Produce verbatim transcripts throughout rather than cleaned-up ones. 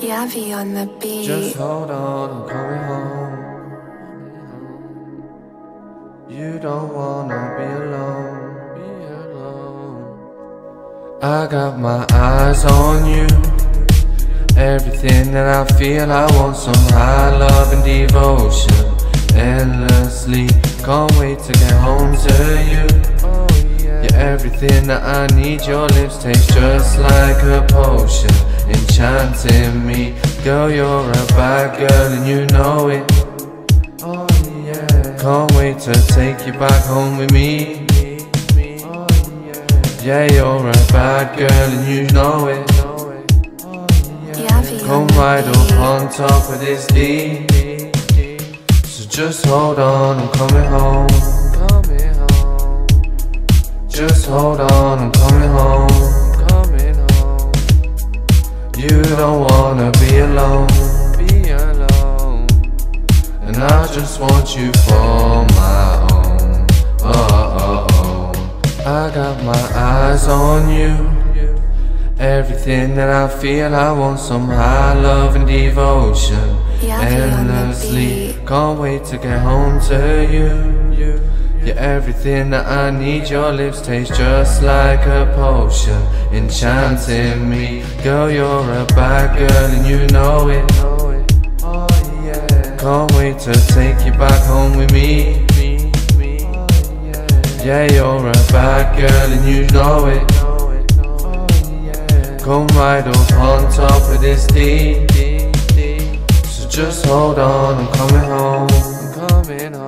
Yavi on the beat. Just hold on, I'm coming home. You don't wanna be alone, be alone. I got my eyes on you. Everything that I feel, I want some high love and devotion. Endlessly, can't wait to get home to you. You're everything that I need, your lips taste just like a potion, enchanting me. Girl, you're a bad girl and you know it. Oh yeah. Can't wait to take you back home with me. Oh yeah. Yeah, you're a bad girl and you know it. Oh yeah. Come right up on top of this D. So just hold on, I'm coming home. Just hold on, I'm coming home. Coming home. You don't wanna be alone, be alone. And I just want you for my own. Oh, oh, oh. I got my eyes on you. Everything that I feel, I want some high love and devotion. Endlessly, can't wait to get home to you. You're everything that I need, your lips taste just like a potion, enchanting me. Girl, you're a bad girl and you know it. Oh yeah. Can't wait to take you back home with me. Yeah, you're a bad girl and you know it. Come right up on top of this D. So just hold on, I'm coming home. I'm coming home.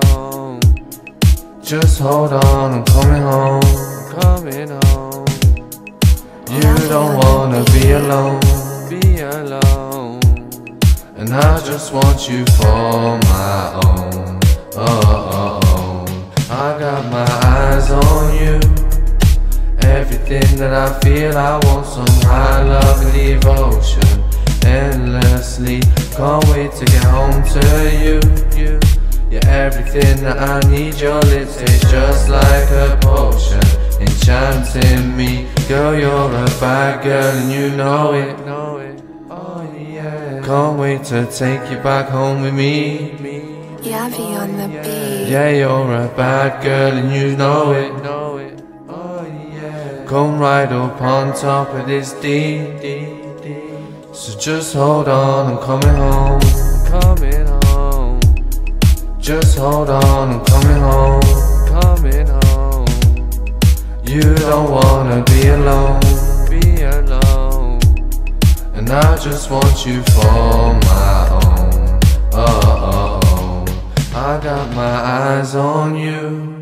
Just hold on, I'm coming home. I'm coming home. You don't wanna be alone, be alone. And I just want you for my own. Oh, oh, oh. I got my eyes on you. Everything that I feel, I want some high love and devotion. Endlessly, can't wait to get home to you. You're everything that I need, your lips taste just like a potion, enchanting me. Girl, you're a bad girl and you know it. Oh yeah. Can't wait to take you back home with me. Yavi on the beat. Yeah, you're a bad girl and you know it. Oh yeah. Come right up on top of this D. So just hold on, I'm coming home. Coming home. Just hold on, I'm coming home. Coming home. You don't wanna be alone, be alone. And I just want you for my own. Oh, oh, oh. I got my eyes on you.